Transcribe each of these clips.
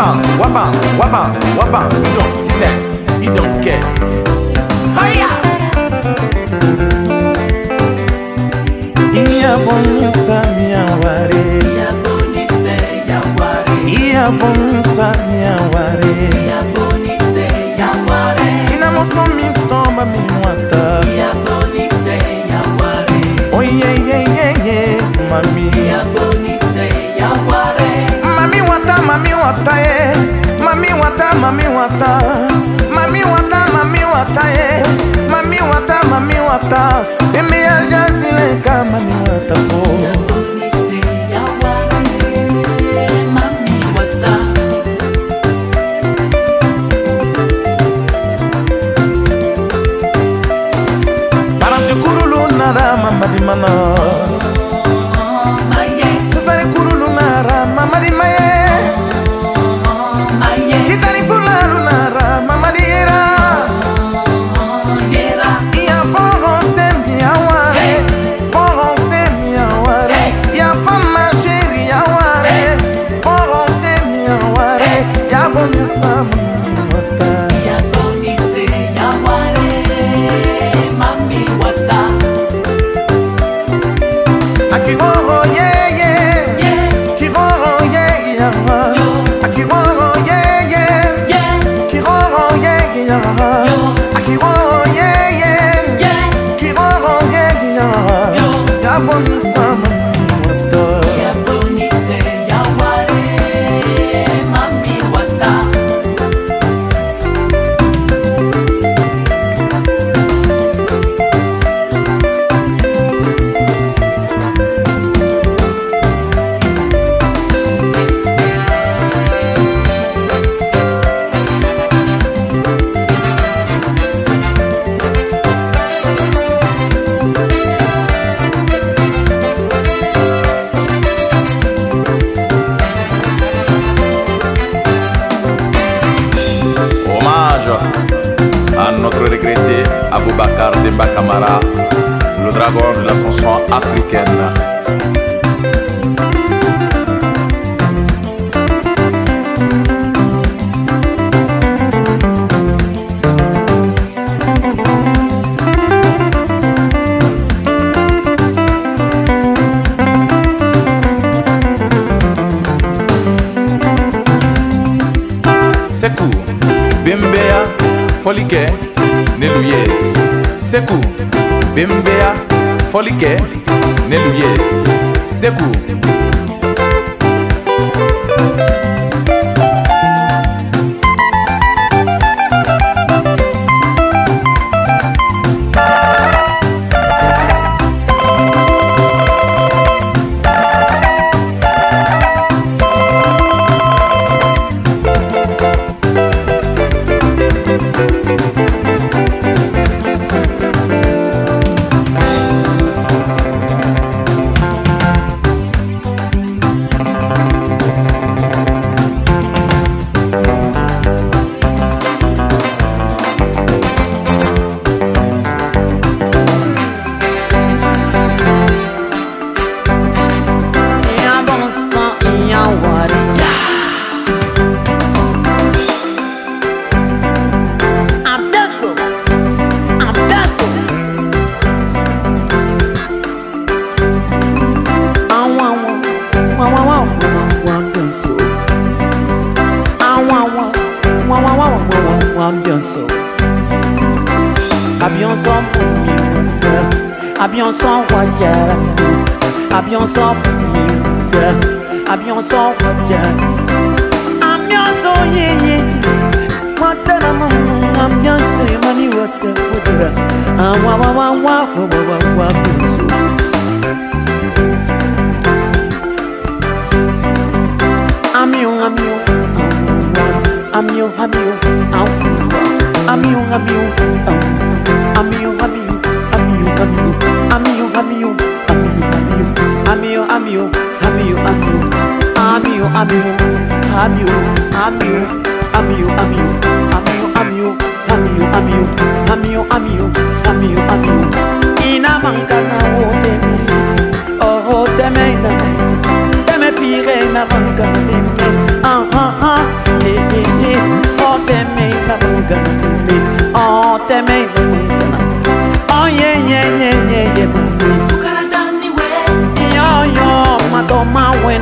Wabang, wabang, wabang, wabang. You don't see that, you don't care. Hiya! Iya bonisa miyaware. Iya bonise yaware. Iya bonisa miyaware. Iya bonise yaware. Ina moso mitoma minwata. Iya bonise yaware. Oh yeah yeah yeah yeah, mami. Iya bonise yaware. Mami wata, mami wata eh. Mami wata, mami wata. Mami wata, mami wata eh. Mami wata, mami wata. Eme ya jazile kama mami wata po. Ya bonise ya wari, mami wata. Parante kurulu nara mama di mana. Sufari kurulu nara mama di maye. Kitani fulanu nara mama di era. Le dragon de la chanson africaine. Sekou, Bembea, Folike, Nelouye. Sekou, Bembea, Folike, Nelouye, Sekou.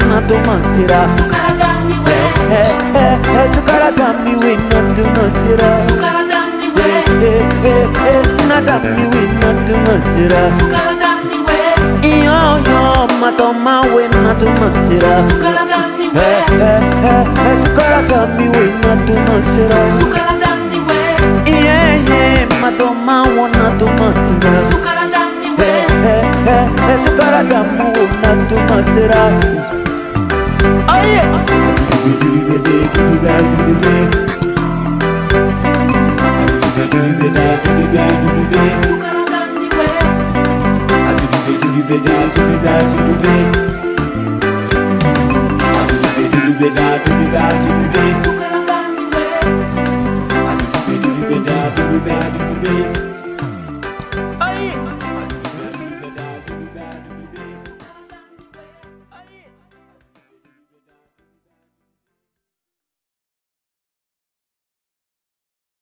na do masira. Sukara dani we. Sukara dani we na do masira. Sukara dani we. Na dani we na do masira. Sukara dani we. Iyo yo matoma we na do masira. Sukara dani we. Sukara dani we na do masira. Sukara dani we. Matoma we na do masira. Sukara dani we. Sukara dani we na do masira. Oh yeah! I